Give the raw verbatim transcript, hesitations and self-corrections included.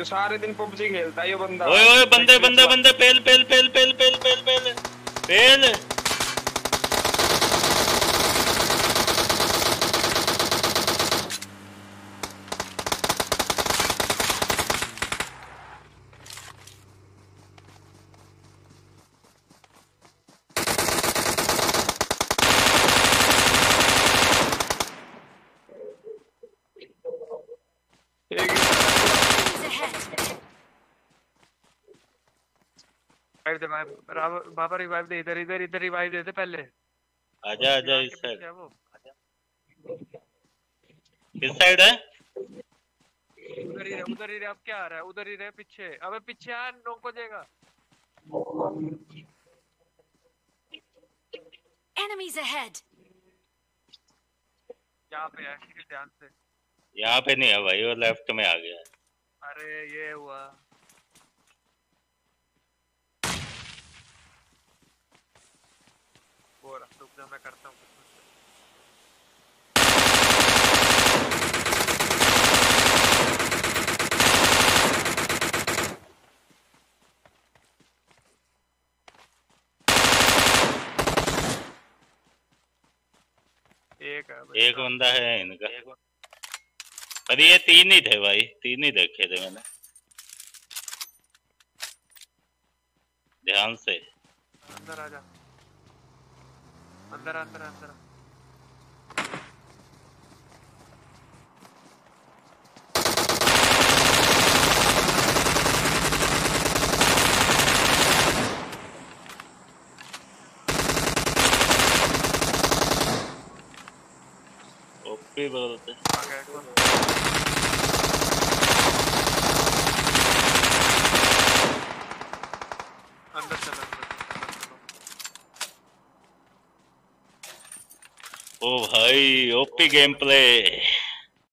जो सारे दिन पबजी खेलता है ये बंदा। ओए ओए बंदे बंदे बंदे पेल पेल पेल पेल पेल पेल पेल पेल बाबा रिवाइव दे, इधर इधर इधर रिवाइव देते पहले। आजा आजा इस साइड, इस साइड है, उधर ही रहे उधर ही रहे। अब क्या आ रहा है, उधर ही रहे पीछे। अबे पीछे आ, नॉक हो जाएगा। Enemies ahead. यहाँ पे है, ध्यान से। यहाँ पे नहीं है भाई, वो लेफ्ट में आ गया। अरे ये हुआ तो मैं करता हूँ। एक एक बंदा है इनका, पर ये तीन ही थे भाई, तीन ही देखे थे मैंने ध्यान से। अंदर आ जा, अंदर अंदर अंदर। ओपी बोलते अंदर चला। ओ भाई ओपी गेम प्ले।